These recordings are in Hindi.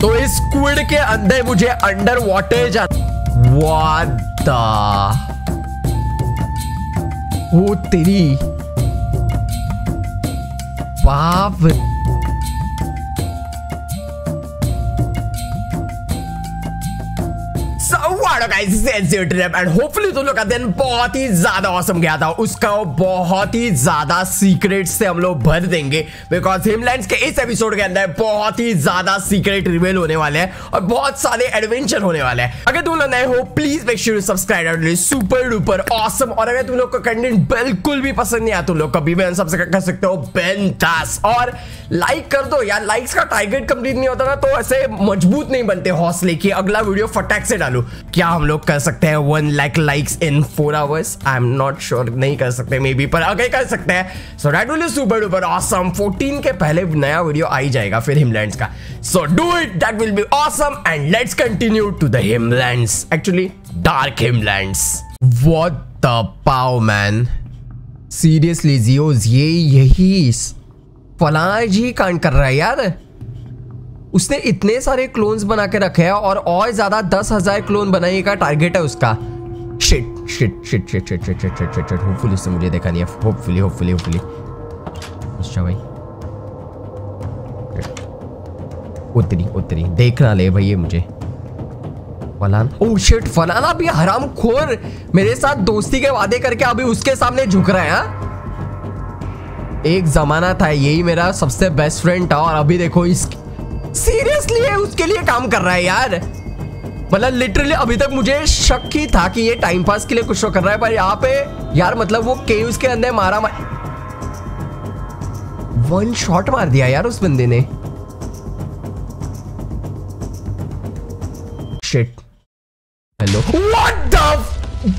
तो इस स्क्विड के अंदर मुझे अंडर वाटर जाना। व्हाट द, वो तेरी बाप। होपफुली तुम लोग का दिन बहुत ही ज्यादा ऑसम गया था। उसका बहुत ही ज्यादा सीक्रेट से हम लोग भर देंगे बिकॉज हिमलैंड्स के इस एपिसोड के अंदर बहुत ही ज्यादा सीक्रेट रिवील होने वाले हैं और बहुत सारे एडवेंचर होने वाले हैं। अगर तुम लोग नए हो please make sure to subscribe, super duper awesome. और अगर तुम लोग का कंटेंट बिल्कुल भी पसंद नहीं आया तुम लोग कभी भी सब्सक्राइब कर सकते हो, बिंदास। और लाइक कर दो यार, लाइक्स का टारगेट कंप्लीट नहीं होता ना तो ऐसे मजबूत नहीं बनते हौसले की अगला वीडियो फटाक से डालो। क्या हम लोग कर सकते हैं 1 lakh likes in 4 hours? I am not sure, नहीं कर सकते मे बी, पर अगर कर सकते हैं so that will be super duper awesome. 14 के पहले नया वीडियो आ ही जाएगा फिर हिमलैंड्स का, so do it, that will be awesome. And let's continue to the Himlands, actually dark Himlands. What the पाव मैन, सीरियसली जियोज यही फलाज ही कांड कर रहा है यार। उसने इतने सारे क्लोन्स बना के रखे हैं और ज्यादा 10,000 क्लोन बनाने का टारगेट है उसका। Shit shit shit shit shit shit shit shit shit. Hopefully इससे मुझे देखा नहीं है। होपफुली। अच्छा भाई उतरी देख ना ले भाई ये मुझे फलान। ओह शिट, फलान अभी हरामखोर मेरे साथ दोस्ती के वादे करके अभी उसके सामने झुक रहा है। एक जमाना था यही मेरा सबसे बेस्ट फ्रेंड था और अभी देखो इस सीरियसली है उसके लिए काम कर रहा है यार। मतलब लिटरली अभी तक मुझे शक ही था कि ये टाइम पास के लिए कुछ तो कर रहा है, पर यहाँ पे यार मतलब वो केव्स के अंदर मारा वन शॉट मार दिया यार उस बंदे ने। शिट हेलो व्हाट द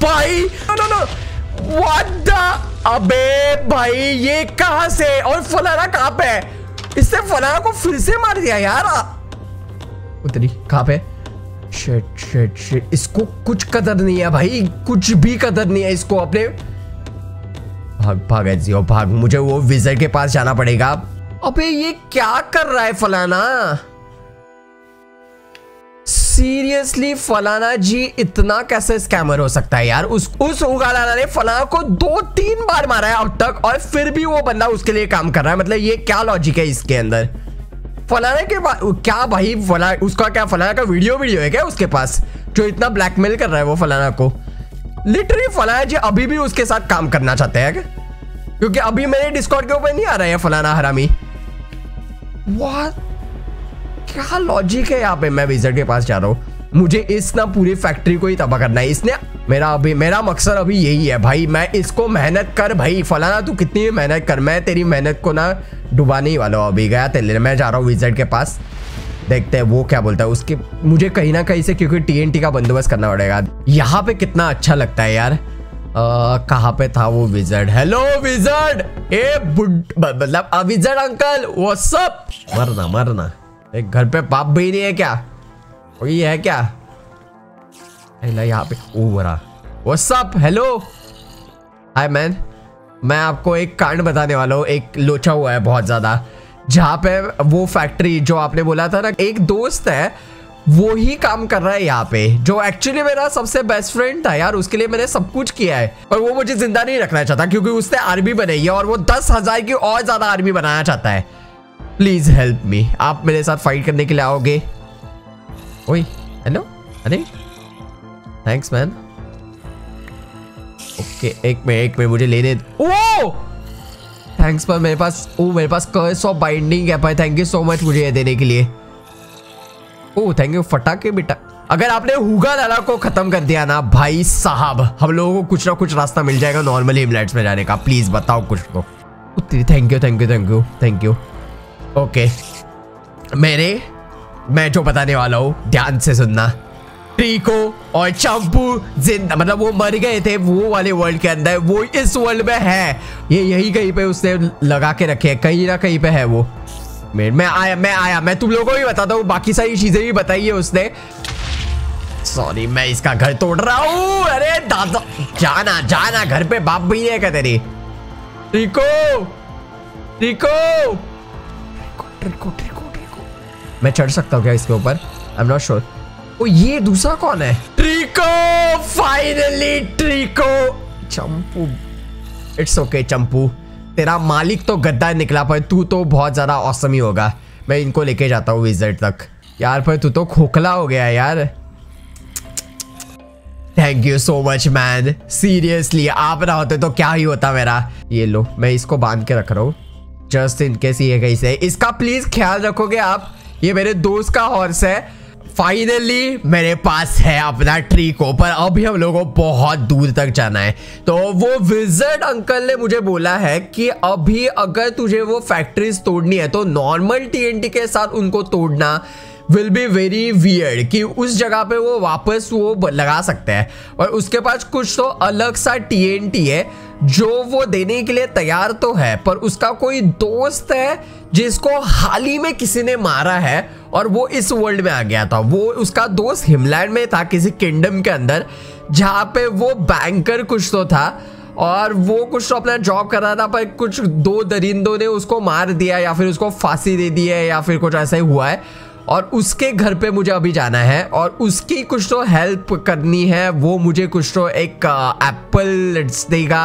भाई नो व्हाट द, अबे भाई ये कहां से और फलाना कहां पे है? इससे फलाना को फिर से मार दिया यार। उतरी कहां पे? Shit shit shit. इसको कुछ कदर नहीं है भाई, कुछ भी कदर नहीं है इसको अपने। भाग जियो भाग, मुझे वो विजर के पास जाना पड़ेगा। अबे ये क्या कर रहा है फलाना? सीरियसली फलाना जी इतना कैसे स्कैमर हो सकता है यार। उस उगालाना ने फलाना को 2-3 बार मारा है अब तक और फिर भी वो बंदा उसके लिए काम कर रहा है। मतलब ये क्या लॉजिक है इसके अंदर? फलाना के क्या भाई उसका क्या फलाना का वीडियो है क्या उसके पास जो इतना ब्लैकमेल कर रहा है वो फलाना को? लिटरली फलाना जी अभी भी उसके साथ काम करना चाहते हैं क्योंकि अभी मेरे डिस्कॉर्ड के ऊपर नहीं आ रहा है फलाना हरामी। क्या लॉजिक है यहाँ पे? मैं विजर्ड के पास जा रहा हूँ, मुझे इस ना पूरी फैक्ट्री को ही तबाह करना है इसने। मेरा मकसद अभी यही है भाई। मैं इसको मेहनत कर भाई फलाना, तू कितनी मेहनत कर, मैं तेरी मेहनत को ना डुबाने ही वाला हूँ। अभी गया तेरे, मैं जा रहा हूँ विजर्ड के पास, देखते हैं वो क्या बोलता है उसके। मुझे कहीं ना कहीं से क्योंकि TNT का बंदोबस्त करना पड़ेगा। यहाँ पे कितना अच्छा लगता है यार। कहाँ पे था वो विजर्ड? हेलो विजर्ड, ए मतलब विजर्ड अंकल व्हाट्सअप। मरना एक घर पे पाप भी नहीं है क्या? वही है क्या यहाँ पे? वो सब हेलो हाय मैन, मैं आपको एक कांड बताने वाला हूँ। एक लोचा हुआ है बहुत ज्यादा जहाँ पे वो फैक्ट्री जो आपने बोला था ना, एक दोस्त है वो ही काम कर रहा है यहाँ पे जो एक्चुअली मेरा सबसे बेस्ट फ्रेंड था यार। उसके लिए मैंने सब कुछ किया है पर वो मुझे जिंदा नहीं रखना चाहता क्योंकि उसने आर्मी बनाई है और वो 10,000 की और ज्यादा आर्मी बनाना चाहता है। प्लीज हेल्प मी, आप मेरे साथ फाइट करने के लिए आओगे? ओए हेलो, अरे थैंक्स मैन। ओके एक मिनट मुझे लेने दो। थैंक्स पर मेरे पास कर्स ऑफ बाइंडिंग है भाई, थैंक यू सो मच मुझे ये देने के लिए। ओह थैंक यू फटाके बेटा। अगर आपने हुगा लाला को खत्म कर दिया ना भाई साहब हम लोगों को कुछ ना कुछ रास्ता मिल जाएगा नॉर्मली हिमलैंड्स में जाने का। प्लीज बताओ कुछ तो। Thank you. ओके मैं जो बताने वाला हूँ ध्यान से सुनना। ट्रीको और चंपू जिंदा, मतलब वो मर गए थे वो वाले वर्ल्ड के अंदर, वो इस वर्ल्ड में है। ये यही कहीं पे उसने लगा के रखे है, कहीं ना कहीं पे है वो। मैं तुम लोगों को भी बताता हूँ, बाकी सारी चीजें भी बताई है उसने। सॉरी मैं इसका घर तोड़ रहा हूँ। अरे दादा जाना घर पे बाप भी नहीं है तेरे। ट्रीको ट्रीको ट्रिको मैं चढ़ सकता हूँ क्या इसके ऊपर? I am not sure. ओ ये दूसरा कौन है? ट्रिको, फाइनली ट्रिको। चंपू, इट्स ओके चंपू, तेरा मालिक तो गद्दा निकला पर तू तो बहुत ज़्यादा औसम ही होगा। मैं इनको लेके जाता हूँ विज़र्ड तक। यार पर तू तो खोखला हो गया यार। Thank you so much man, seriously आप ना होते तो क्या ही होता मेरा। ये लो, मैं इसको बांध के रख रहा हूँ जस्ट इन केस ये कहीं से। इसका प्लीज़ ख्याल रखोगे आप, ये मेरे दोस्त का हॉर्स है। फाइनली मेरे पास है अपना ट्रिको, पर अभी हम लोगों को बहुत दूर तक जाना है। तो वो विज़र्ड अंकल ने मुझे बोला है कि अभी अगर तुझे वो फैक्ट्रीज तोड़नी है तो नॉर्मल TNT के साथ उनको तोड़ना विल बी वेरी वियर्ड, कि उस जगह पे वो वापस वो लगा सकते हैं। और उसके पास कुछ तो अलग सा TNT है जो वो देने के लिए तैयार तो है, पर उसका कोई दोस्त है जिसको हाल ही में किसी ने मारा है और वो इस वर्ल्ड में आ गया था। वो उसका दोस्त हिमलैंड में था, किसी किंगडम के अंदर, जहाँ पे वो बैंकर कुछ तो था और वो कुछ तो अपना जॉब कर रहा था, पर कुछ दो दरिंदों ने उसको मार दिया या फिर उसको फांसी दे दी है या फिर कुछ ऐसा ही हुआ है। और उसके घर पे मुझे अभी जाना है और उसकी कुछ तो हेल्प करनी है। वो मुझे कुछ तो एक एप्पल देगा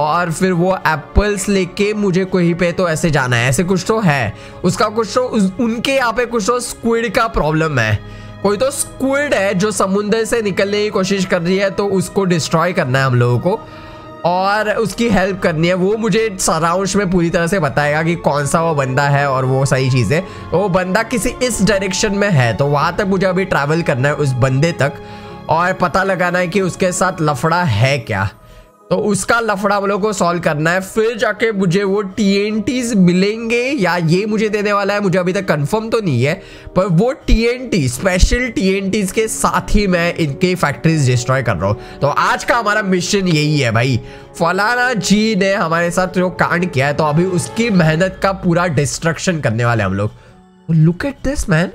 और फिर वो एप्पल्स लेके मुझे कहीं पे तो ऐसे जाना है, ऐसे कुछ तो है उसका। कुछ तो उनके यहाँ पे कुछ तो स्क्विड का प्रॉब्लम है, कोई तो स्क्विड है जो समुंदर से निकलने की कोशिश कर रही है, तो उसको डिस्ट्रॉय करना है हम लोगों को और उसकी हेल्प करनी है। वो मुझे सारांश में पूरी तरह से बताएगा कि कौन सा वो बंदा है और वो सारी चीज़ें। तो वो बंदा किसी इस डायरेक्शन में है, तो वहाँ तक मुझे अभी ट्रैवल करना है उस बंदे तक और पता लगाना है कि उसके साथ लफड़ा है क्या। तो उसका लफड़ा हम लोग को सॉल्व करना है, फिर जाके मुझे वो TNTs मिलेंगे या ये मुझे देने वाला है, मुझे अभी तक कंफर्म तो नहीं है। पर वो TNT स्पेशल TNTs के साथ ही मैं इनके फैक्ट्रीज डिस्ट्रॉय कर रहा हूँ। तो आज का हमारा मिशन यही है भाई। फलाना जी ने हमारे साथ जो कांड किया है, तो अभी उसकी मेहनत का पूरा डिस्ट्रक्शन करने वाले हम लोग। लुक एट दिस मैन,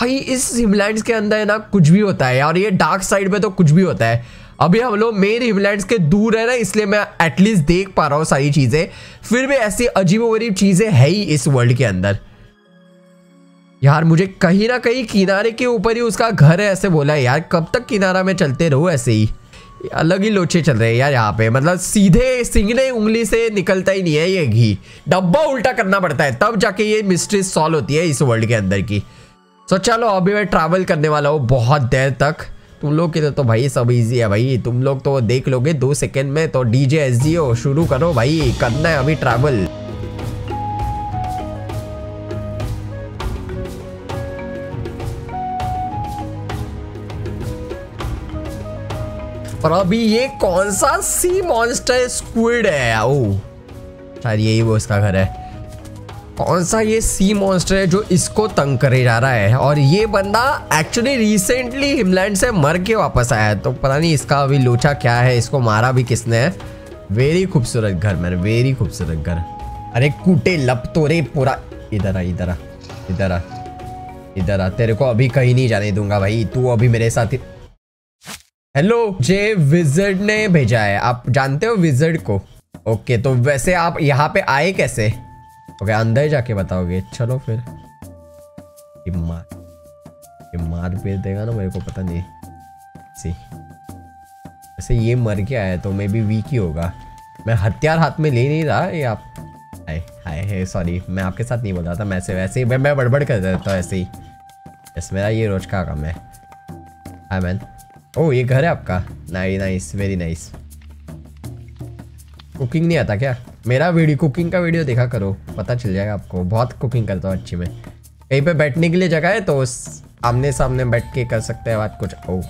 भाई इस हिमलैंड्स के अंदर ना कुछ भी होता है और ये डार्क साइड में तो कुछ भी होता है। अभी हम लोग मेन हिमलैंड्स के दूर है ना, इसलिए मैं एटलीस्ट देख पा रहा हूँ सारी चीज़ें, फिर भी ऐसी अजीबोगरीब चीज़ें है ही इस वर्ल्ड के अंदर। यार मुझे कहीं ना कहीं किनारे के ऊपर ही उसका घर है ऐसे बोला है। यार कब तक किनारा में चलते रहो ऐसे ही, अलग ही लोचे चल रहे हैं यार यहाँ पे। मतलब सीधे सिंगले उंगली से निकलता ही नहीं है ये घी, डब्बा उल्टा करना पड़ता है तब जाके ये मिस्ट्री सॉल्व होती है इस वर्ल्ड के अंदर की। सो चलो अभी मैं ट्रैवल करने वाला हूँ बहुत देर तक। तुम लोग के लिए तो भाई सब इजी है भाई, तुम लोग तो देख लोगे 2 सेकंड में। तो DJSGO शुरू करो भाई, करना है अभी ट्रैवल। पर अभी ये कौन सा सी मॉन्स्टर स्क्विड है? ओ शायद यही वो इसका घर है। कौन सा ये सी मॉन्स्टर है जो इसको तंग करे जा रहा है? और ये बंदा एक्चुअली रिसेंटली हिमलैंड से मर के वापस आया है, तो पता नहीं इसका अभी लोचा क्या है, इसको मारा भी किसने है। वेरी खूबसूरत घर मैंने, वेरी खूबसूरत घर। अरे कूटे लब तो रे पूरा, इधर आ इधर आ इधर आ इधर आ, तेरे को अभी कहीं नहीं जाने दूंगा भाई, तू अभी मेरे साथ। हेलो, जे विज़र्ड ने भेजा है, आप जानते हो विज़र्ड को? ओके तो वैसे आप यहाँ पे आए कैसे? ओके अंदर जाके बताओगे? चलो फिर मार पेट देगा ना मेरे को, पता नहीं। सी वैसे ये मर के आया तो मे बी वीक ही होगा। मैं हथियार हाथ में ले नहीं रहा ये आप। हाय हाय सॉरी, मैं आपके साथ नहीं बोल रहा था, मैं ऐसे वैसे ही मैं बड़बड़ कर देता हूँ ऐसे ही। बस मेरा ये रोज का काम है। हाय मैन, ओह ये घर है आपका? Nice very nice. कुकिंग नहीं आता क्या? मेरा वीडियो कुकिंग का वीडियो देखा करो, पता चल जाएगा आपको, बहुत कुकिंग करता हूँ अच्छी में। कहीं पे बैठने के लिए जगह है तो आमने सामने बैठ के कर सकते हैं बात कुछ। Oh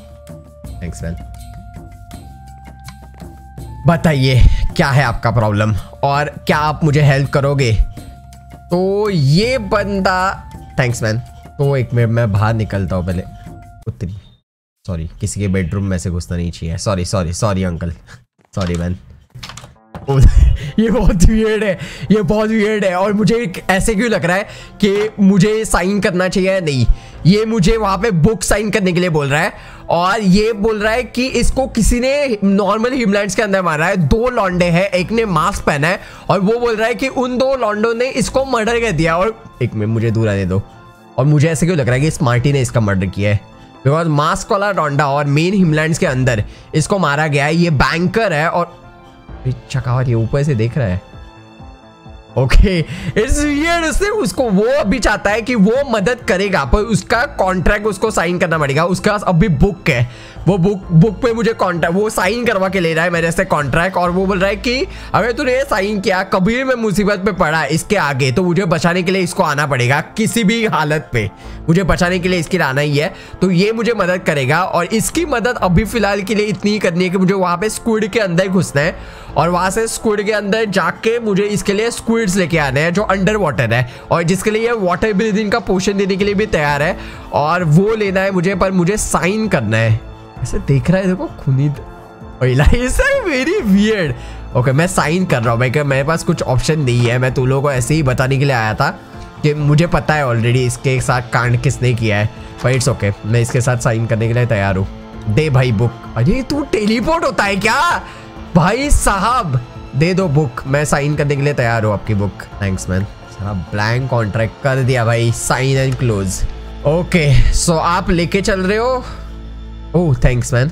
thanks man. बताइए क्या है आपका प्रॉब्लम और क्या आप मुझे हेल्प करोगे? तो ये बंदा, थैंक्स मैन। तो एक मिनट मैं बाहर निकलता हूँ पहले। उतरी सॉरी, किसी के बेडरूम में से घुसना नहीं चाहिए। Sorry sorry sorry uncle, sorry man. ये बहुत वियर्ड है, ये बहुत वियर्ड है। और मुझे ऐसे क्यों लग रहा है कि मुझे साइन करना चाहिए या नहीं? ये मुझे वहाँ पे बुक साइन करने के लिए बोल रहा है और ये बोल रहा है कि इसको किसी ने नॉर्मल हिमलैंड्स के अंदर मारा है, 2 लौंडे हैं, एक ने मास्क पहना है और वो बोल रहा है कि उन 2 लौंडों ने इसको मर्डर कर दिया। और एक मिनट मुझे दूर आने दो। और मुझे ऐसे क्यों लग रहा है कि स्मार्टी ने इसका मर्डर किया है, बिकॉज मास्क वाला डोंडा और मेन हिमलैंड्स के अंदर इसको मारा गया है। ये बैंकर है और चकावत ये ऊपर से देख रहा है। ओके इट्स वियर्ड, उसको वो अभी चाहता है कि वो मदद करेगा पर उसका कॉन्ट्रैक्ट उसको साइन करना पड़ेगा। उसके पास अभी बुक है, वो बुक पे मुझे कॉन्ट्रैक्ट वो साइन करवा के ले रहा है मेरे से कॉन्ट्रैक्ट, और वो बोल रहा है कि अगर तूने ये साइन किया कभी मैं मुसीबत पे पड़ा इसके आगे, तो मुझे बचाने के लिए इसको आना पड़ेगा, किसी भी हालत पे मुझे बचाने के लिए इसके आना ही है। तो ये मुझे मदद करेगा और इसकी मदद अभी फिलहाल के लिए इतनी ही करनी है कि मुझे वहाँ पे स्क्विड के अंदर घुसना है और वहाँ से स्क्विड के अंदर जाके मुझे इसके लिए स्क्विड्स लेके आने हैं जो अंडर वाटर है और जिसके लिए वाटर ब्रीदिंग का पोशन देने के लिए भी तैयार है, और वो लेना है मुझे, पर मुझे साइन करना है। ऐसे देख रहा है देखो खुनीद, वेरी वियर्ड। ओके मैं साइन कर रहा हूँ, मैं मेरे पास कुछ ऑप्शन नहीं है, मैं तुम लोगों को ऐसे ही बताने के लिए आया था कि मुझे पता है ऑलरेडी इसके साथ कांड किसने किया है, पर इट्स ओके मैं इसके साथ साइन करने के लिए तैयार हूँ। दे भाई बुक, अरे तू टेलीपोर्ट होता है क्या भाई साहब, दे दो बुक, मैं साइन करने के लिए तैयार हूँ आपकी बुक। थैंक्स मैन, सारा ब्लैंक कॉन्ट्रैक्ट कर दिया भाई, sign and close. Okay so आप लेके चल रहे हो, ओह थैंक्स मैन।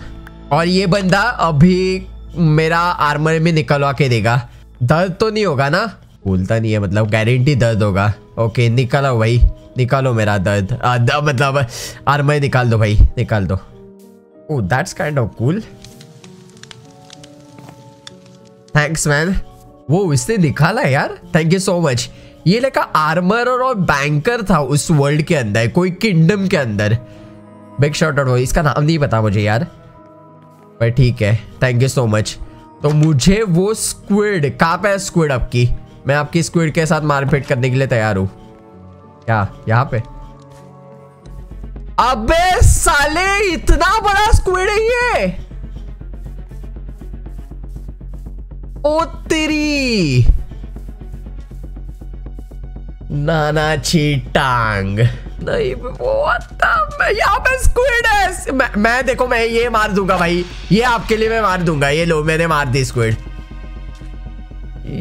और ये बंदा अभी मेरा आर्मर में निकलवा के देगा, दर्द तो नहीं होगा ना, बोलता नहीं है मतलब गारंटी दर्द होगा। ओके निकालो भाई, निकालो मेरा दर्द मतलब आर्मर निकाल दो भाई, निकाल दो। Oh that's kind of cool, thanks man. वो इसने निकाला यार, थैंक यू सो मच। ये लगा आर्मर और बैंकर था उस वर्ल्ड के अंदर, कोई किंगडम के अंदर, बिग शॉट और वो, इसका नाम नहीं पता मुझे यार, पर ठीक है थैंक यू सो मच। तो मुझे वो स्क्विड कहाँ पे है, स्क्विड आपकी, मैं आपकी स्क्विड के साथ मारपीट करने के लिए तैयार हूँ। क्या यहाँ पे, अबे साले इतना बड़ा स्क्विड है ये, ओ तेरी नाना चीटांग, नहीं यहाँ पे स्क्विड है। मैं देखो मैं ये मार दूंगा भाई, ये आपके लिए मैं मार दूंगा, ये लो मैंने मार दी स्क्विड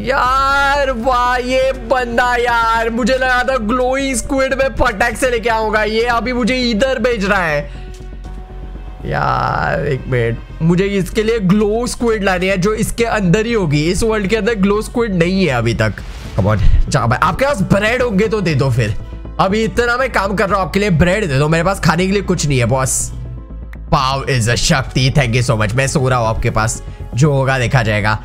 यार। वाह ये बंदा यार, मुझे लगा था ग्लोइंग स्क्विड में फटाक से लेके आऊंगा, ये अभी मुझे इधर भेज रहा है यार। एक मिनट, मुझे इसके लिए ग्लो स्क्विड लानी है जो इसके अंदर ही होगी, इस वर्ल्ड के अंदर ग्लो स्क्विड नहीं है अभी तक। कम ऑन जाओ भाई, आपके पास ब्रेड होंगे तो दे दो, फिर अभी इतना मैं काम कर रहा हूँ आपके लिए, ब्रेड दे दो, मेरे पास खाने के लिए कुछ नहीं है बॉस। पाव इज अ शक्ति, थैंक यू सो मच। मैं सो रहा हूँ, आपके पास जो होगा देखा जाएगा।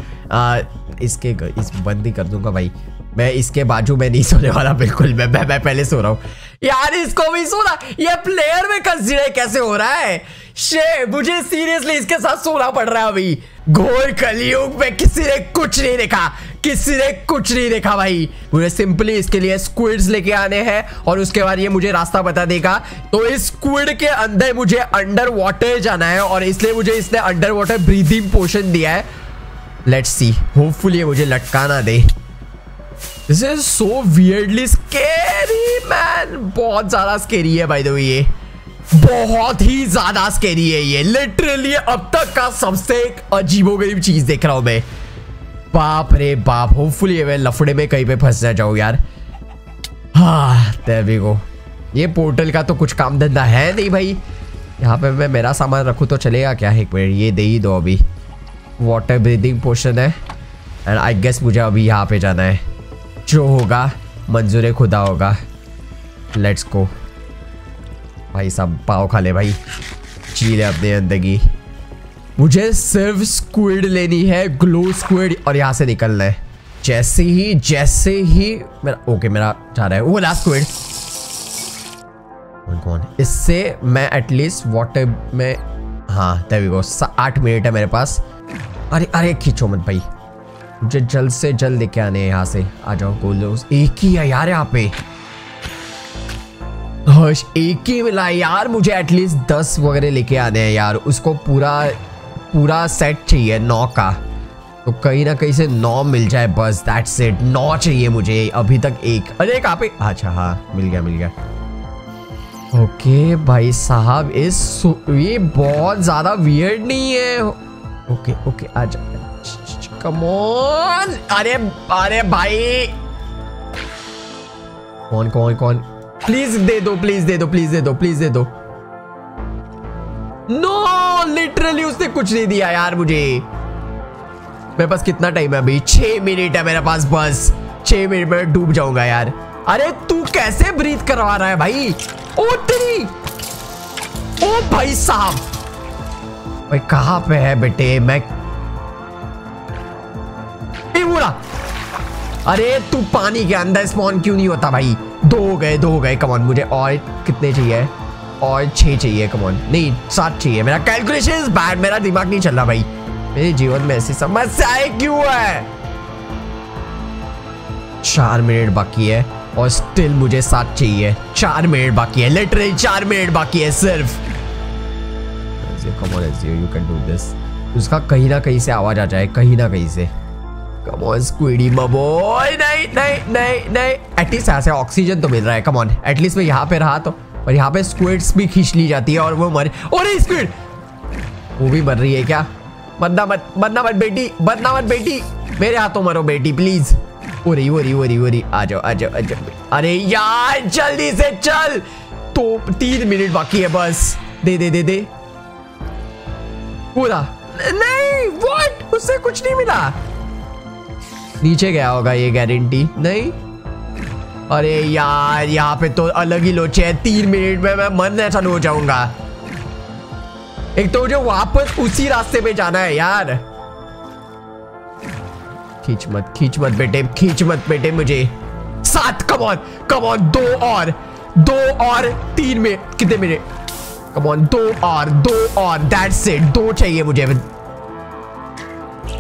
इसके इस बंद ही कर दूंगा भाई, मैं इसके बाजू में नहीं सोने वाला बिल्कुल, मैं पहले सो रहा हूँ यार, इसको भी सोना। ये प्लेयर में कंसीडर कैसे हो रहा है शे, मुझे सीरियसली इसके साथ सोना पड़ रहा है अभी। घोर कलयुग में किसी ने कुछ नहीं देखा, किसी ने कुछ नहीं देखा भाई। मुझे सिंपली इसके लिए स्क्विड्स लेके आने हैं और उसके बाद ये मुझे रास्ता बता देगा। तो इस स्क्विड के अंदर मुझे अंडर वाटर जाना है और इसलिए मुझे इसने अंडर वाटर ब्रीदिंग पोशन दिया है। लेट्स सी, होपफुली ये मुझे लटका ना दे। This is so weirdly scary man, बहुत ज्यादा स्केरी है भाई, तो ये बहुत ही ज्यादा स्केरी है, ये लिटरली अब तक का सबसे एक अजीबोगरीब चीज देख रहा हूं मैं। बाप रे बाप, होपफुली मैं लफड़े में कहीं पे फंस ना जाऊं यार। हाँ देयर वी गो, ये पोर्टल का तो कुछ काम धंधा है नहीं भाई। यहाँ पे मैं मेरा सामान रखूँ तो चलेगा क्या? एक मिनट, ये दे ही दो अभी। वाटर ब्रीदिंग पोशन है एंड आई गेस मुझे अभी यहाँ पे जाना है, जो होगा मंजूर खुदा होगा। लेट्स गो भाई साहब, पाव खा ले भाई, जी ले अपनी जिंदगी। मुझे सिर्फ स्क्विड लेनी है, ग्लो स्क्विड, और यहाँ से निकलना है। जैसे ही मेरा ओके मेरा जा रहा है वो लास्ट स्क्विड कौन, इससे मैं एटलीस्ट वाटर में, हाँ देयर वी गो। 8 मिनट है मेरे पास। अरे अरे खींचो मत भाई, मुझे जल्द से जल्द लेके आने हैं यहाँ से। आ जाओ गोलो, एक ही है यार यहाँ पे, हर्ष एक ही मिला यार मुझे, एटलीस्ट 10 वगैरह लेके आने हैं यार। उसको पूरा सेट चाहिए 9 का, तो कहीं ना कहीं से 9 मिल जाए बस, दैट्स इट। 9 चाहिए मुझे, अभी तक 1। अरे कहाँ पे, अच्छा हाँ मिल गया। ओके भाई साहब, ये बहुत ज़्यादा वियर्ड नहीं है। ओके आ जाओ, कम ऑन। अरे भाई कौन प्लीज दे दो, प्लीज दे दो, प्लीज दे दो, प्लीज दे दो। नो, लिटरली उसने कुछ नहीं दिया यार मुझे। मेरे पास कितना टाइम है अभी? 6 मिनट है मेरे पास, बस 6 मिनट में डूब जाऊंगा यार। अरे तू कैसे ब्रीथ करवा रहा है भाई? ओ तेरी, ओ भाई साहब, भाई कहाँ पे है बेटे? मैं पूरा, अरे तू पानी के अंदर स्पॉन क्यों नहीं होता भाई? 2 हो गए, कमॉन। मुझे और कितने चाहिए? और 6 चाहिए, कमॉन। नहीं, 7 चाहिए। मेरा कैलकुलेशन इज बैड, मेरा दिमाग नहीं चल रहा भाई। मेरे जीवन में ऐसी समस्याएं क्यों है? 4 मिनट बाकी है और स्टिल मुझे 7 चाहिए। 4 मिनट बाकी है, लिटरली 4 मिनट बाकी है सिर्फ। Come on, you can do this. उसका कहीं ना कहीं से आवाज आ जाए, कहीं ना कहीं से। Come on, Squiddy, my boy. नहीं। एटलीस्ट ऐसे ऑक्सीजन तो मिल रहा है, कमॉन। एटलीस्ट मैं यहाँ पे रहा तो। और यहाँ पे स्क्विड्स भी खींच ली जाती है और वो मर, अरे स्क्विड वो भी मर रही है क्या? बनना मत बेटी, बनना मत बेटी, मेरे हाथों मरो बेटी प्लीज। ओरी आ जाओ। अरे यार जल्दी से चल, तो 3 मिनट बाकी है बस। दे पूरा। नहीं, व्हाट? उससे कुछ नहीं मिला। नीचे गया होगा ये गारंटी नहीं। अरे यार यहाँ पे तो अलग ही लोचे है। 3 मिनट में मैं मन ऐसा हो जाऊंगा। एक तो मुझे वापस उसी रास्ते पे जाना है यार। खींच मत बेटे मुझे। 7, कमॉन, 2 और 3 मिनट, कितने मिनट? कमॉन, 2 और, दैट्स इट। 2 चाहिए मुझे।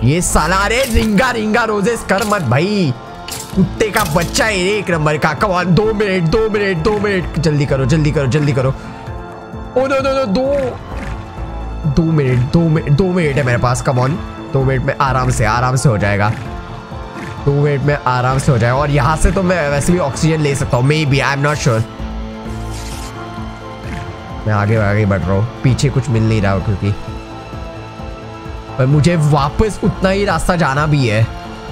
ये साला, रे रिंगा रोजेस कर मत भाई, कुत्ते का बच्चा है, एक नंबर का। कम ऑन, 2 मिनट, जल्दी करो। ओ नो, 2 मिनट है मेरे पास। कम ऑन, 2 मिनट में आराम से हो जाएगा। 2 मिनट में आराम से हो जाएगा। और यहाँ से तो मैं वैसे भी ऑक्सीजन ले सकता हूँ, maybe, I am not sure. मैं आगे बढ़ रहा हूँ, पीछे कुछ मिल नहीं रहा क्योंकि पर मुझे वापस उतना ही रास्ता जाना भी है।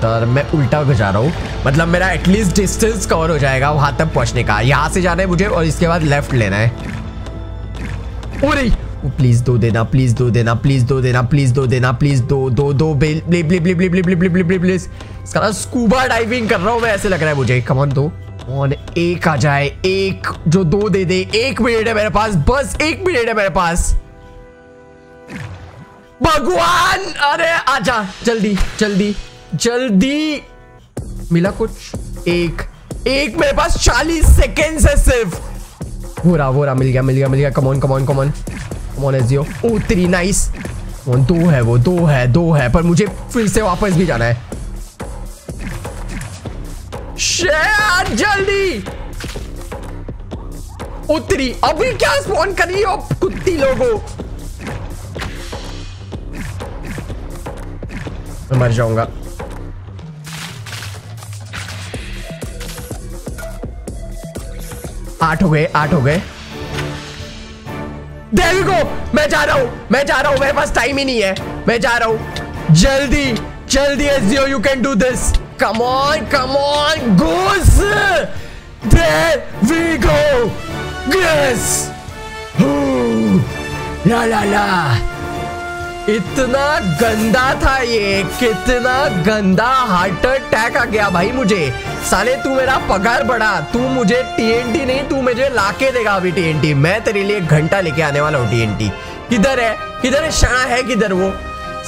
तो मैं उल्टा जा रहा हूँ, मतलब मेरा एटलीस्ट डिस्टेंस कवर हो जाएगा वहां तक पहुंचने का। यहाँ से जाना है मुझे और इसके बाद लेफ्ट लेना है। प्लीज दो देना, प्लीज दो। प्लीज, स्कूबा डाइविंग कर रहा हूँ मैं, ऐसे लग रहा है मुझे। कम ऑन, 2 और 1 आ जाए। 1 जो 2 दे दे। 1 मिनट है मेरे पास, बस 1 मिनट है मेरे पास। भगवान, अरे आजा जल्दी। मिला कुछ? 1 मेरे पास 40 सेकेंड है सिर्फ। वो रहा, मिल गया। Come on AJIO. ओ तेरी, नाइस। दो है पर मुझे फिर से वापस भी जाना है। शेयर जल्दी। ओ तेरी, अभी क्या स्पॉन कर रही हो कुत्ती लोगों? मैं मर जाऊंगा। आठ हो गए। There you go! मैं जा रहा हूं, मेरे पास टाइम ही नहीं है। मैं जा रहा हूं, जल्दी। एजियो, you can do this. Come on गोस। There we go. Yes. ला ला ला। इतना गंदा था ये, कितना गंदा हार्ट अटैक आ गया भाई मुझे। साले तू मेरा पगार बढ़ा। तू मुझे TNT नहीं, तू मुझे लाके देगा अभी TNT। मैं तेरे लिए 1 घंटा लेके आने वाला हूँ। TNT किधर है? शाना है किधर वो?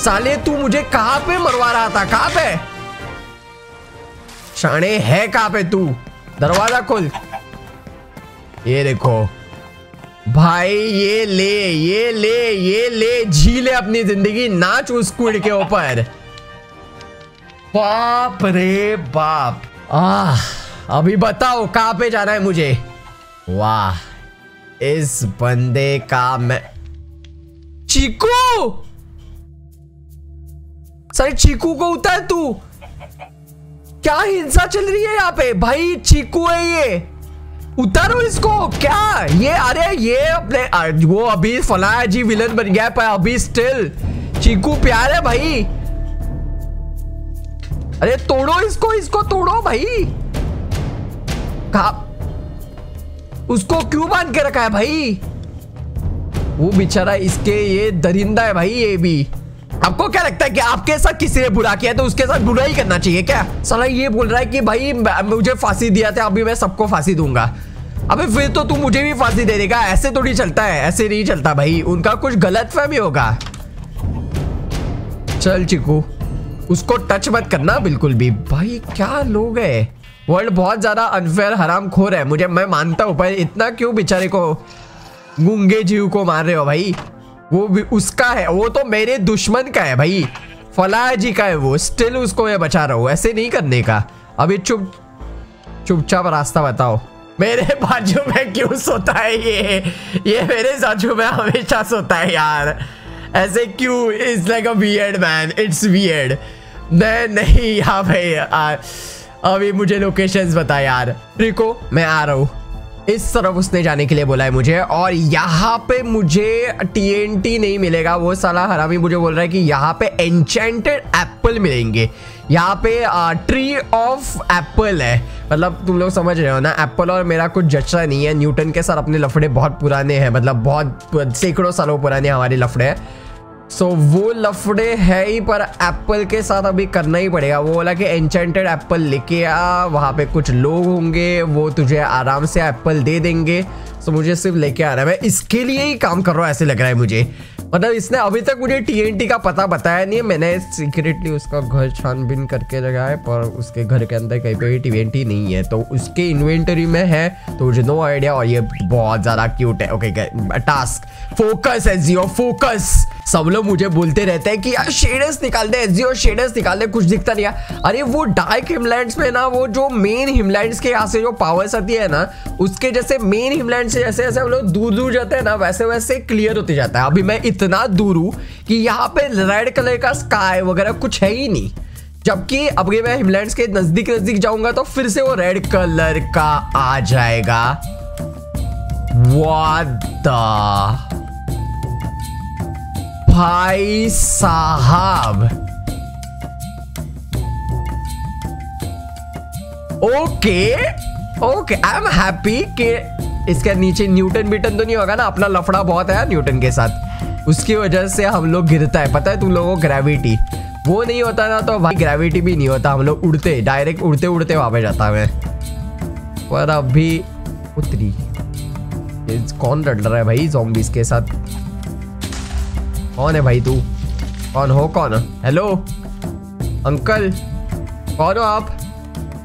साले तू मुझे कहाँ पे मरवा रहा था? कहाँ पे शाने है? कहाँ पे तू? दरवाजा खोल। ये देखो भाई, ये ले, जी ले अपनी जिंदगी, नाच उस स्क्विड के ऊपर। बाप रे बाप। अभी बताओ कहाँ पे जाना है मुझे। वाह, इस बंदे का मैं चीकू। सर, चीकू को उतार। तू क्या हिंसा चल रही है यहाँ पे भाई? चीकू है ये, उतारो इसको। क्या ये? अरे ये अपने वो अभी फलाया जी विलन बन गया है, पर अभी स्टिल चीकू प्यार है भाई। अरे तोड़ो इसको भाई। उसको क्यों बांध के रखा है भाई? वो बेचारा इसके ये दरिंदा है भाई ये भी। आपको क्या लगता है कि आपके साथ किसी ने बुरा किया तो उसके साथ बुरा ही करना चाहिए क्या? साला ये बोल रहा है कि भाई मुझे फांसी दिया था, अभी मैं सबको फांसी दूंगा। अबे फिर तो तू मुझे भी फांसी दे देगा, ऐसे थोड़ी चलता है, ऐसे नहीं चलता भाई। उनका कुछ गलतफहमी होगा। चल चिकू, उसको टच मत करना बिल्कुल भी। भाई क्या लोग है, वर्ल्ड बहुत ज्यादा अनफेयर हरामखोर है। मुझे मैं मानता हूँ, पर इतना क्यों बेचारे को, गूंगे जीव को मार रहे हो भाई? वो भी उसका है, वो तो मेरे दुश्मन का है भाई, फलाह जी का है वो। स्टिल उसको मैं बचा रहा हूँ, ऐसे नहीं करने का। अभी चुपचाप रास्ता बताओ। मेरे बाजू में क्यों सोता है ये मेरे बाजू में हमेशा सोता है यार, ऐसे क्यों? It's like a weird man, it's weird. मैं नहीं यहाँ भाई, अभी मुझे लोकेशंस बता यार। रिको मैं आ रहा हूँ, इस तरफ उसने जाने के लिए बोला है मुझे। और यहाँ पे मुझे TNT नहीं मिलेगा, वो साला हरामी मुझे बोल रहा है कि यहाँ पे एन्चेंटेड एप्पल मिलेंगे। यहाँ पे ट्री ऑफ एप्पल है, मतलब तुम लोग समझ रहे हो ना। एप्पल और मेरा कुछ जचता नहीं है। न्यूटन के साथ अपने लफड़े बहुत पुराने हैं, मतलब बहुत सैकड़ों सालों पुराने हमारे लफड़े हैं। सो वो लफड़े है ही, पर एप्पल के साथ अभी करना ही पड़ेगा। वो बोला कि एन्चेंटेड एप्पल लेके आ, वहाँ पे कुछ लोग होंगे, वो तुझे आराम से एप्पल दे देंगे। सो मुझे सिर्फ लेके आ रहा है, मैं इसके लिए ही काम कर रहा हूँ ऐसे लग रहा है मुझे। मतलब इसने अभी तक मुझे TNT का पता बताया नहीं है। मैंने सीक्रेटली उसका घर छानबीन करके लगाया, पर उसके घर के अंदर कहीं पे भी TNT नहीं है। तो उसके इन्वेंटरी में है तो मुझे नो आइडिया। और ये बहुत ज़्यादा क्यूट है। ओके टास्क फोकस एजियो फोकस। सब लोग मुझे बोलते रहते हैं कि यार शेडर्स निकाल दे एजियो, शेडर्स निकाल दे, कुछ दिखता नहीं है। अरे वो डार्क हिमलैंड्स में ना, वो जो मेन हिमलैंड्स के यहाँ से जो पावर्स आती है ना, उसके जैसे मेन हिमलैंड से जैसे जैसे हम लोग दूर दूर जाते हैं ना, वैसे वैसे क्लियर होते जाता है। अभी मैं इतना दूर हूँ कि यहाँ पे रेड कलर का स्काई वगैरह कुछ है ही नहीं, जबकि अब मैं हिमलैंड्स के नजदीक नजदीक जाऊंगा तो फिर से वो रेड कलर का आ जाएगा। व्हाट द भाई साहब। ओके आई एम हैप्पी कि इसके नीचे न्यूटन बीटन तो नहीं होगा ना। अपना लफड़ा बहुत है न्यूटन के साथ, उसकी वजह से हम लोग गिरता है, पता है तुम लोगों को। ग्रेविटी वो नहीं होता ना तो भाई ग्रेविटी भी नहीं होता, हम लोग उड़ते, डायरेक्ट उड़ते उड़ते वहाँ पे जाता है। पर अभी उतरी कौन लड़ रहा है भाई ज़ॉम्बीज़ के साथ? कौन है भाई तू? कौन हो? कौन? हेलो अंकल, कौन हो आप?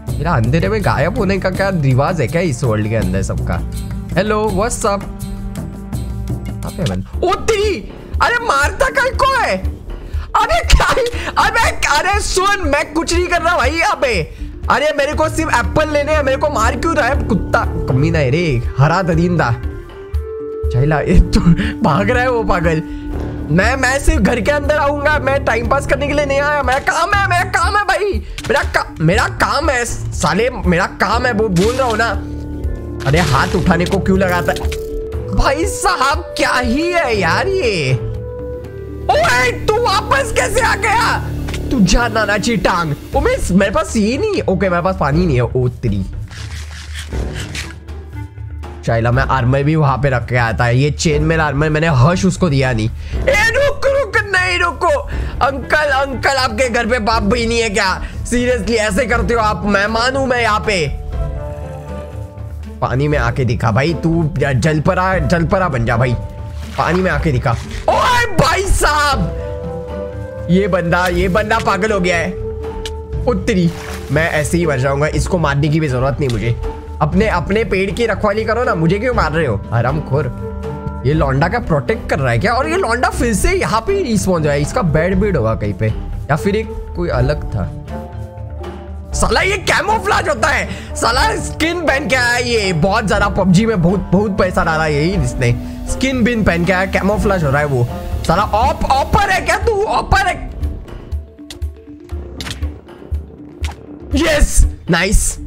मेरा अंधेरे में गायब होने का क्या रिवाज है क्या इस वर्ल्ड के अंदर सबका? Hello what's up? अरे मारता कहीं को है? अरे क्या? अरे सुन, मैं कुछ नहीं कर रहा भाई यहाँ पे। अरे मेरे को सिर्फ एप्पल लेने हैं, मेरे को मार क्यों रहा है कुत्ता? कमी ना है रे, हरा दरिंदा चला, तो भाग रहा है वो पागल। मैं सिर्फ घर के अंदर आऊंगा, मैं टाइम पास करने के लिए नहीं आया। मेरा काम है भाई, मेरा काम है साले, मेरा काम है। वो बोल रहा हूँ ना। अरे हाथ उठाने को क्यों लगाता है भाई साहब? क्या ही है यार ये। ओए तू वापस कैसे आ गया? तू जा नानाची टांग। ओ मेरे पास ये नहीं है। ओके मेरे पास पानी नहीं है। ओ तेरी चाइला, मैं आर्मर भी वहां पे रख के आता है। ये चेन में आर्मर मैंने हर्ष उसको दिया नहीं। ए रुक नहीं रुको अंकल, आपके घर पे बाप भी नहीं है क्या? सीरियसली ऐसे करते हो आप? मेहमान हूं मैं यहाँ पे। पानी में आके दिखा भाई, तू जलपरा बन जा भाई, पानी में आके दिखा। ओए भाई साहब, ये बंदा पागल हो गया है। उत्तरी मैं ऐसे ही मर जाऊंगा, इसको मारने की भी जरूरत नहीं मुझे। अपने पेड़ की रखवाली करो ना, मुझे क्यों मार रहे हो हरामखोर? ये लौंडा का प्रोटेक्ट कर रहा है क्या? और ये लौंडा फिर से यहाँ पे रिस्पॉन्स हुआ है। इसका बेड होगा कहीं पे, या फिर एक कोई अलग था साला। ये कैमोफ्लेज होता है साला, स्किन पहन के आया ये। बहुत ज़्यादा PUBG में बहुत पैसा डाला यही इसने। स्किन बिन पहन के आया, कैमोफ्लेज हो रहा है वो साला। ऑपर है क्या तू? ऑपर है। यस नाइस,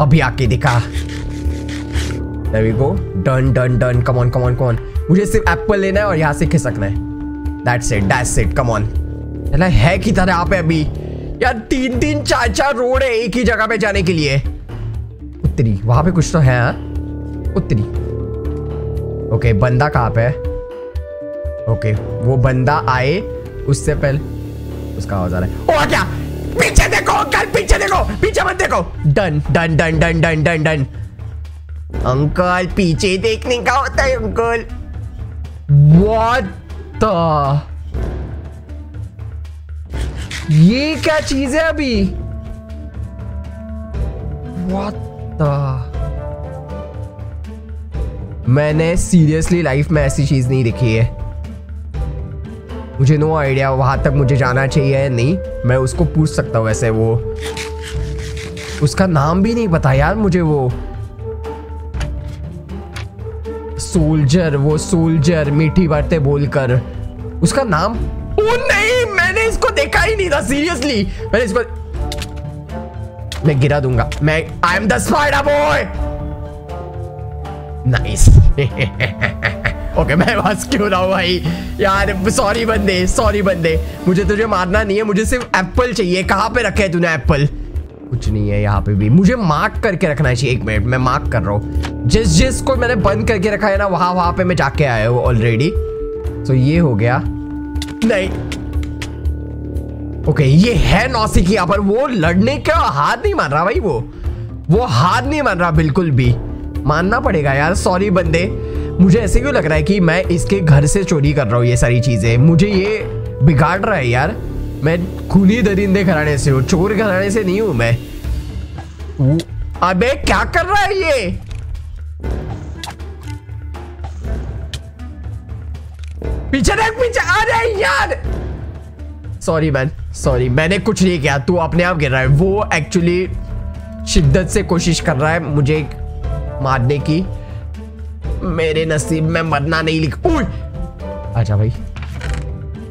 अभी आके दिखा। There we go. Done come on. मुझे सिर्फ एप्पल लेना है और यहाँ से खिसकना है। That's it come on. है की तरह आप अभी यार, 3-3 4-4 रोड है एक ही जगह पे जाने के लिए। उतरी वहां पे कुछ तो है। उत्तरी। ओके बंदा कहाँ पे है? ओके वो बंदा आए उससे पहले उसका आवाज आ रहा है। ओ क्या, पीछे देखो अंकल, पीछे देखो, पीछे मत देखो। Done done done done done done done. Uncle पीछे देखने का होता है अंकल। व्हाट द, ये क्या चीज है अभी? व्हाट द, मैंने सीरियसली लाइफ में ऐसी चीज नहीं देखी है। मुझे नो आइडिया वहां तक मुझे जाना चाहिए नहीं। मैं उसको पूछ सकता हूँ वैसे, वो उसका नाम भी नहीं पता यार मुझे। वो सोल्जर, वो सोल्जर मीठी बातें बोलकर उसका नाम। ओ नहीं मैंने इसको देखा ही नहीं था सीरियसली। मैंने इसको, मैं गिरा दूंगा मैं। I am the spider boy. Nice. Okay मैं बस क्यों रहा हूं भाई यार। सॉरी बंदे, सॉरी बंदे, मुझे तुझे मारना नहीं है, मुझे सिर्फ एप्पल चाहिए। कहाँ पे रखे है तूने एप्पल? कुछ नहीं है यहाँ पे भी। मुझे मार्क करके रखना चाहिए। एक मिनट मैं मार्क कर रहा हूँ। जिस जिस को मैंने बंद करके रखा है ना वहाँ पे मैं जाके आया हूँ ऑलरेडी। तो ये हो गया नहीं। ओके ये है नौसिखिया यहाँ पर। वो लड़ने का हाथ नहीं मान रहा भाई। वो हाथ नहीं मान रहा बिल्कुल भी। मानना पड़ेगा यार, सॉरी बंदे। मुझे ऐसे क्यों लग रहा है कि मैं इसके घर से चोरी कर रहा हूँ ये सारी चीजें। मुझे ये बिगाड़ रहा है यार। मैं खूनी दरिंदे घराने से हूँ, चोर घराने से नहीं हूँ मैं। अबे क्या कर रहा है ये? पीछे देख, पीछे आ रहा है यार। सॉरी मैन, सॉरी, मैंने कुछ नहीं किया, तू अपने आप गिर रहा है। वो एक्चुअली शिद्दत से कोशिश कर रहा है मुझे मारने की। मेरे नसीब में मरना नहीं लिखा। आजा भाई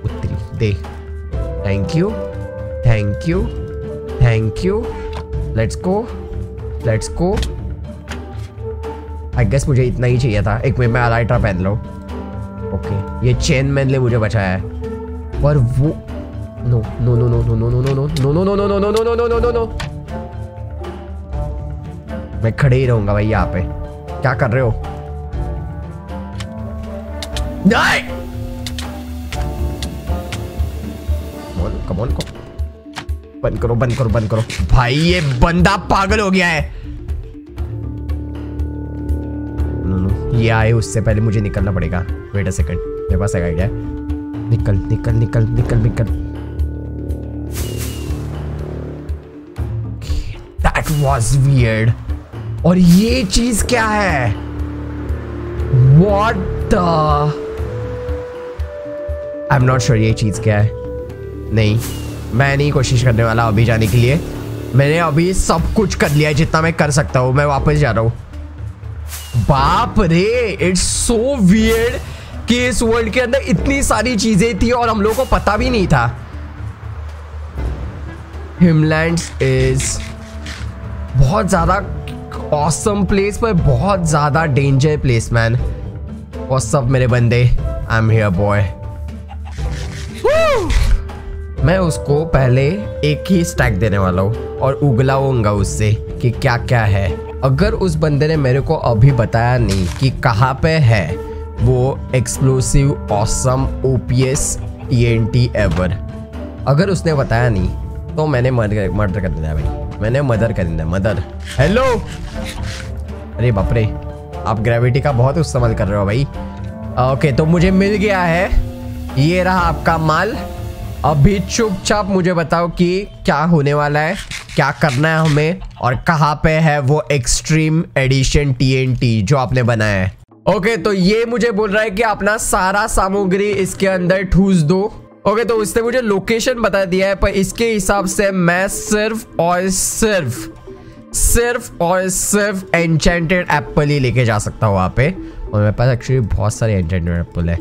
उत्तरी दे। Thank you thank you thank you. Let's go let's go. I guess मुझे इतना ही चाहिए था। एक मिनट मैं अलाइट्रा पहन लो। ओके ये चेन मैन ने मुझे बचाया है। पर वो no no no no no no no no no no no no no no no no no no. मैं खड़े ही रहूंगा भाई यहाँ पे। क्या कर रहे हो? नहीं बंद करो बंद करो बंद करो भाई। ये बंदा पागल हो गया है। ये आए उससे पहले मुझे निकलना पड़ेगा। वेट अ सेकंड, मेरे पास एक आइडिया है। निकल निकल निकल निकल निकल। That was weird. और ये चीज क्या है? What the, I am not sure ये चीज क्या है। नहीं मैं नहीं कोशिश करने वाला अभी जाने के लिए। मैंने अभी सब कुछ कर लिया है जितना मैं कर सकता हूँ। मैं वापस जा रहा हूँ। बाप रे, इट्स सो वियर्ड कि इस वर्ल्ड के अंदर इतनी सारी चीजें थी और हम लोगों को पता भी नहीं था। हिमलैंड्स इज बहुत ज्यादा ऑसम प्लेस पर बहुत ज्यादा डेंजर प्लेस मैन। और सब मेरे बंदे, आई एम हियर बॉय। मैं उसको पहले एक ही स्टैक देने वाला हूँ और उगलाऊंगा उससे कि क्या क्या है। अगर उस बंदे ने मेरे को अभी बताया नहीं कि कहाँ पे है वो explosive awesome OPs TNT ever, अगर उसने बताया नहीं तो मैंने मर्डर कर देना है भाई। मैंने मदर कर देना है, मदर। हेलो, अरे बाप रे, आप ग्रेविटी का बहुत इस्तेमाल कर रहे हो भाई। ओके तो मुझे मिल गया है, ये रहा आपका माल। अभी चुपचाप मुझे बताओ कि क्या होने वाला है, क्या करना है हमें, और कहाँ पे है वो एक्सट्रीम एडिशन टीएनटी जो आपने बनाया है। ओके तो ये मुझे बोल रहा है कि अपना सारा सामग्री इसके अंदर ठूस दो। ओके तो उसने मुझे लोकेशन बता दिया है, पर इसके हिसाब से मैं सिर्फ और सिर्फ एन्चेंटेड एप्पल ही लेके जा सकता हूँ वहाँ पे। और मेरे पास एक्चुअली बहुत सारे एन्चेंटेड एप्पल है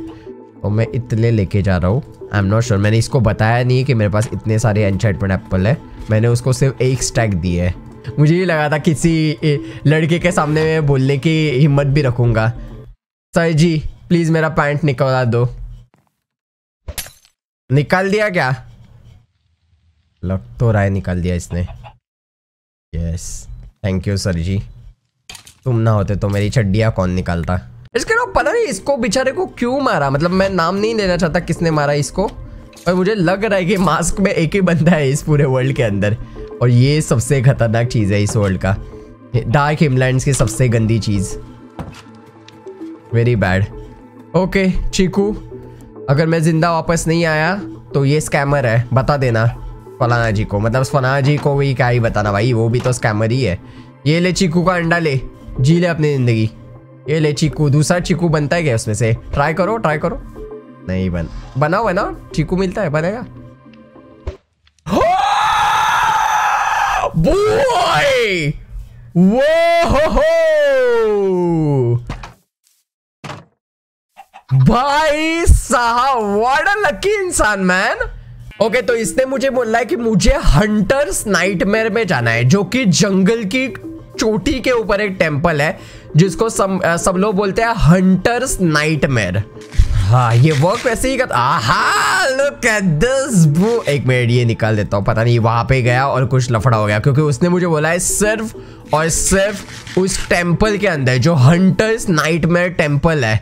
और मैं इतने लेके जा रहा हूँ। आई एम नॉट श्योर, मैंने इसको बताया नहीं कि मेरे पास इतने सारे एन्चेंटमेंट एप्पल है। मैंने उसको सिर्फ एक स्टैक दी है। मुझे ये लगा था किसी लड़के के सामने मैं बोलने की हिम्मत भी रखूंगा। सर जी प्लीज़ मेरा पैंट निकाला दो। निकाल दिया क्या? लग तो रहा है निकाल दिया इसने। Yes thank you sir ji. तुम ना होते तो मेरी छड्डिया कौन निकालता। इसके अलावा पता नहीं इसको बेचारे को क्यों मारा, मतलब मैं नाम नहीं लेना चाहता किसने मारा इसको, और मुझे लग रहा है कि मास्क में एक ही बंदा है इस पूरे वर्ल्ड के अंदर, और ये सबसे खतरनाक चीज़ है इस वर्ल्ड का, डार्क हिमलैंड्स की सबसे गंदी चीज़, वेरी बैड। ओके चीकू, अगर मैं ज़िंदा वापस नहीं आया तो ये स्कैमर है, बता देना फलाना जी को, मतलब फलाना जी को भी क्या ही बताना भाई, वो भी तो स्कैमर ही है। ये ले चीकू का अंडा, ले जी ले अपनी ज़िंदगी, ये ले चीकू। दूसरा चीकू बनता है क्या उसमें से? ट्राई करो, ट्राई करो। नहीं बनाओ बनाओ, चीकू मिलता है, बनेगा। बॉय वो भाई साहब व्हाट अ लकी इंसान मैन। ओके तो इसने मुझे बोला है कि मुझे हंटर्स नाइटमेयर में जाना है, जो कि जंगल की चोटी के ऊपर एक टेंपल है जिसको सब लोग बोलते हैं हंटर्स नाइटमेयर। हाँ ये वर्क वैसे ही कर, aha look at this bro. एक मिनट ये निकाल देता हूँ, पता नहीं वहाँ पे गया और कुछ लफड़ा हो गया, क्योंकि उसने मुझे बोला है सिर्फ और सिर्फ उस टेंपल के अंदर जो हंटर्स नाइटमेयर टेंपल है,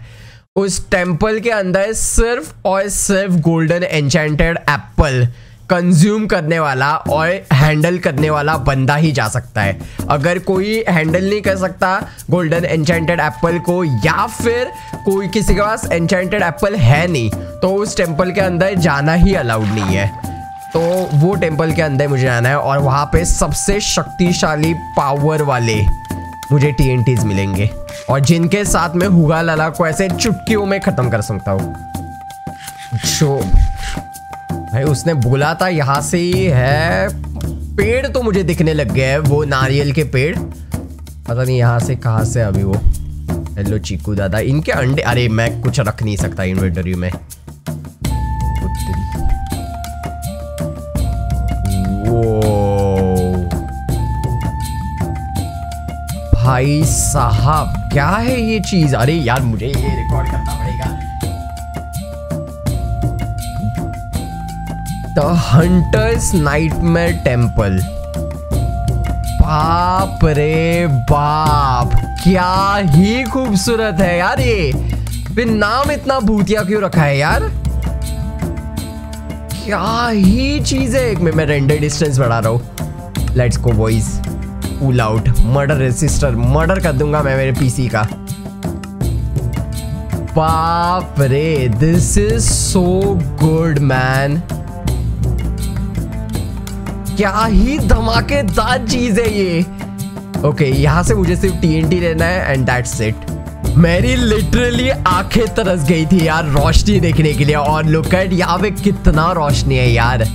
उस टेंपल के अंदर सिर्फ और सिर्फ गोल्डन एन्चेंटेड एप्पल कंज्यूम करने वाला और हैंडल करने वाला बंदा ही जा सकता है। अगर कोई हैंडल नहीं कर सकता गोल्डन एन्चेंटेड एप्पल को, या फिर कोई किसी के पास एन्चेंटेड एप्पल है नहीं, तो उस टेंपल के अंदर जाना ही अलाउड नहीं है। तो वो टेंपल के अंदर मुझे जाना है और वहाँ पे सबसे शक्तिशाली पावर वाले मुझे TNTs मिलेंगे, और जिनके साथ मैं हुआ लाला को ऐसे चुटकियों में ख़त्म कर सकता हूँ। जो भाई उसने बोला था यहाँ से ही है, पेड़ तो मुझे दिखने लग गया है, वो नारियल के पेड़, पता नहीं यहाँ से कहाँ से अभी वो। हेलो चीकू दादा, इनके अंडे, अरे मैं कुछ रख नहीं सकता इन्वेंटरी में। भाई साहब क्या है ये चीज, अरे यार मुझे ये रिकॉर्ड करना पड़ेगा। द हंटर्स नाइटमेयर टेम्पल, बाप रे बाप क्या ही खूबसूरत है यार ये, बिन नाम इतना भूतिया क्यों रखा है यार, क्या ही चीज है। एक में मैं रेंडर डिस्टेंस बढ़ा रहा हूँ, let's go boys pull out, murder resistor, murder कर दूंगा मैं मेरे पीसी का। बाप रे this is so good man, क्या ही धमाकेदार चीज है ये। ओके यहाँ से मुझे सिर्फ TNT लेना है एंड दैट्स इट। मेरी लिटरली आंखें तरस गई थी यार रोशनी देखने के लिए, और लुक एट यहाँ पे कितना रोशनी है यार,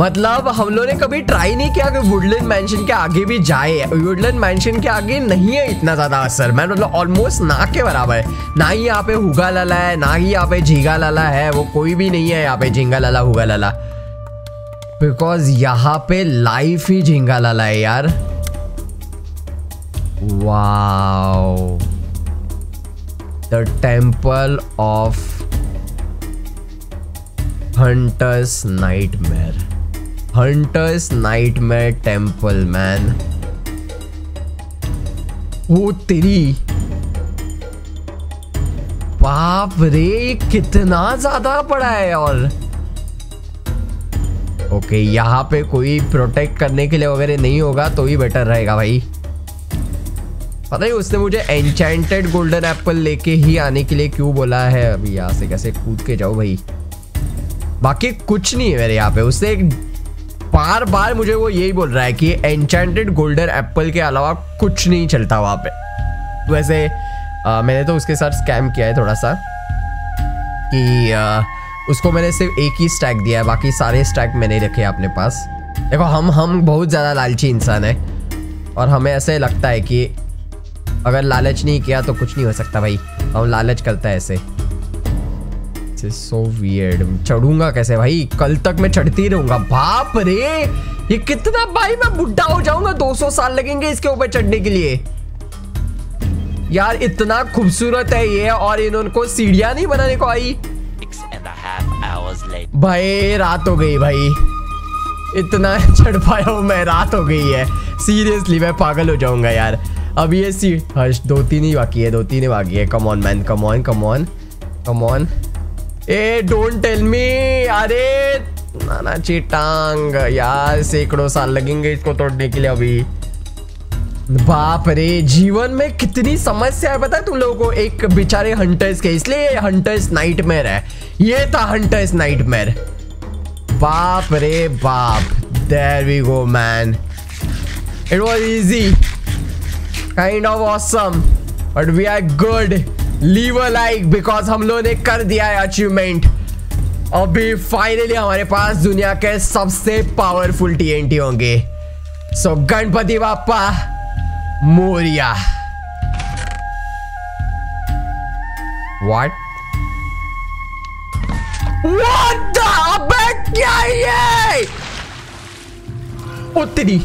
मतलब हम लोग ने कभी ट्राई नहीं किया कि वुडलैंड मैंशन के आगे भी जाए। वुडलैंड मैंशन के आगे नहीं है इतना ज़्यादा असर, मैं मतलब ऑलमोस्ट ना के बराबर है, ना ही यहाँ पे हुगा लाला है, ना ही यहाँ पे झींगा लाला है, वो कोई भी नहीं है यहाँ पे झींगा लाला हुगा लाला, बिकॉज यहाँ पे लाइफ ही झींगा लाला है यार। Wow the temple of hunters nightmare, hunters nightmare temple man, वो तेरी बाप रे कितना ज्यादा पड़ा है। और ओके यहाँ पे कोई प्रोटेक्ट करने के लिए वगैरह नहीं होगा तो ही बेटर रहेगा भाई। पता नहीं उसने मुझे एन्चेंटेड गोल्डन एप्पल लेके ही आने के लिए क्यों बोला है। अभी यहाँ से कैसे कूद के जाओ भाई, बाकी कुछ नहीं है मेरे यहाँ पे। उसने एक बार बार मुझे वो यही बोल रहा है कि एन्चेंटेड गोल्डन एप्पल के अलावा कुछ नहीं चलता वहाँ पे। वैसे मैंने तो उसके साथ स्कैम किया है थोड़ा सा कि उसको मैंने सिर्फ एक ही स्टैक दिया है, बाकी सारे स्टैक मैंने रखे अपने पास। देखो हम बहुत ज़्यादा लालची इंसान है और हमें ऐसे लगता है कि अगर लालच नहीं किया तो कुछ नहीं हो सकता भाई, हम लालच करता है ऐसे। सो वियर्ड, चढ़ूंगा कैसे भाई, कल तक मैं चढ़ती रहूंगा। बाप रे ये कितना, भाई मैं बुढ़ा हो जाऊंगा, 200 साल लगेंगे इसके ऊपर चढ़ने के लिए यार, इतना खूबसूरत है ये। और इनको सीढ़ियां नहीं बनाने को आई भाई, रात हो गई भाई, इतना चढ़ पाया हूं मैं, रात हो गई है सीरियसली, मैं पागल हो जाऊंगा यार। अब ये सी हर्ष, दो तीन ही बाकी है, दो तीन ही बाकी है। Come on man, come on, come on, come on. A don't tell me, अरे नाना चीटांग यार, सैकड़ों साल लगेंगे इसको तोड़ने के लिए। अभी बाप रे, जीवन में कितनी समस्या है पता है तुम लोगों को। एक बेचारे हंटर्स के, इसलिए हंटर्स नाइटमेयर है, ये था हंटर्स नाइटमेयर। बाप रे बाप, there we go man, it was easy kind of awesome but we are good. Leave a like because हम लोगों ने कर दिया है अचीवमेंट। अभी फाइनली हमारे पास दुनिया के सबसे पावरफुल TNT होंगे। सो Ganpati Bappa Moriya. What? What the? अबे क्या ये? उतरी।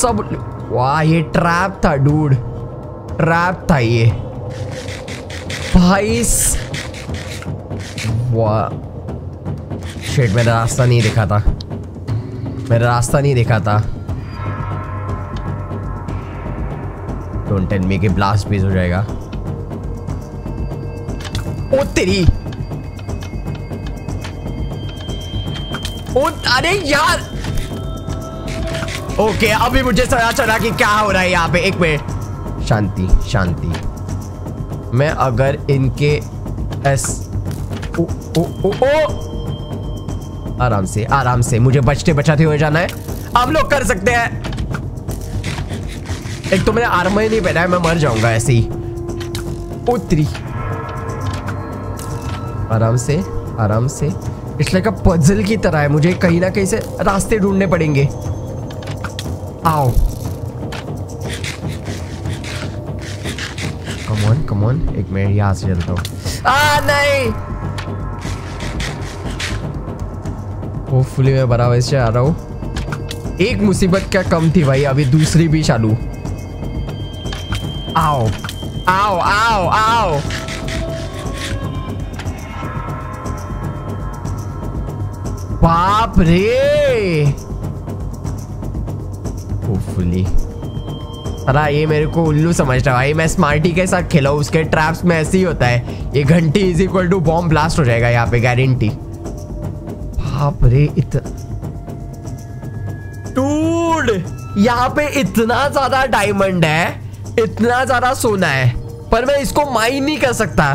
सब वाह, ये ट्रैप था डूड, ट्रैप था ये भाई। वाह शिट, मेरा रास्ता नहीं दिखा था, मेरा रास्ता नहीं देखा था। डोंट टेल मी कि ब्लास्ट पीस हो जाएगा। ओ तेरी, ओ अरे यार। ओके अभी मुझे समझ चला कि क्या हो रहा है यहाँ पे। एक मिनट, शांति शांति। मैं अगर इनके एस ओ ओ ओ ओ आराम से आराम से, मुझे बचते बचाते हुए जाना है। हम लोग कर सकते हैं। एक तो मैंने आर्मर नहीं पहना है, मैं मर जाऊंगा ऐसे ही। उतरी आराम से आराम से। इसलिए का पजल की तरह है, मुझे कहीं ना कहीं से रास्ते ढूंढने पड़ेंगे। आओ कम ऑन कम ऑन। एक मिनट, यहां से चलता हूं। आ नहीं, होपफुली मैं बराबर से आ रहा हूँ। एक मुसीबत क्या कम थी भाई, अभी दूसरी भी चालू। आओ आओ आओ आओ। बाप रे, होपफुली अरे ये मेरे को उल्लू समझ रहा भाई। मैं स्मार्टी के साथ खेला, उसके ट्रैप्स में ऐसे ही होता है। ये घंटी is equal to bomb blast हो जाएगा यहाँ पे, गारंटी। डूड यहाँ पे इतना ज्यादा डायमंड है, इतना ज्यादा सोना है, पर मैं इसको माइन नहीं कर सकता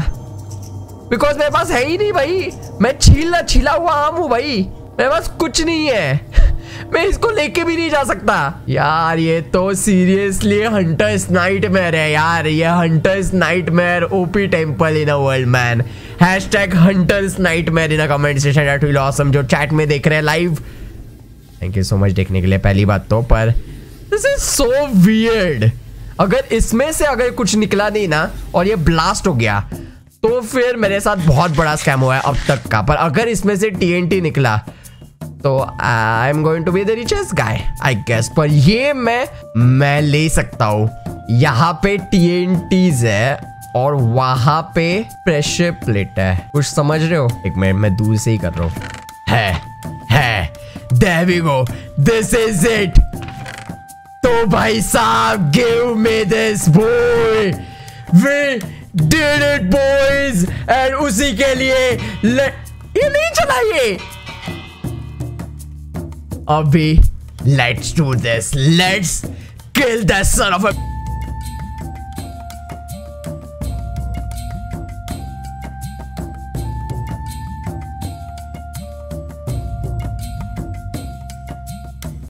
बिकॉज मेरे पास है ही नहीं भाई। मैं छीला हुआ आम हूँ भाई, मेरे पास कुछ नहीं है। मैं इसको लेके भी नहीं जा सकता यार। ये तो सीरियसली हंटर्स नाइटमेयर है यार, ये hunters nightmare. OP temple in a world man. Hashtag hunters nightmare in comment section that will awesome. जो चैट में देख रहे हैं live, thank you so much देखने के लिए पहली बात तो। पर दिस इज सो वियर्ड। अगर इसमें से अगर कुछ निकला नहीं ना और ये ब्लास्ट हो गया तो फिर मेरे साथ बहुत बड़ा स्कैम हुआ है अब तक का। पर अगर इसमें से TNT निकला तो I am going to be the richest guy I guess. पर ये मैं ले सकता हूँ। यहाँ पे TNTs है और वहां पे प्रेशर प्लेट है, कुछ समझ रहे हो। एक मिनट, मैं दूर से ही कर रहा हूं। है there we go, this is it। तो भाई साहब give me this boy, we did it boys। और उसी के लिए ये नहीं चला ये। अभी let's do this, let's kill that son of a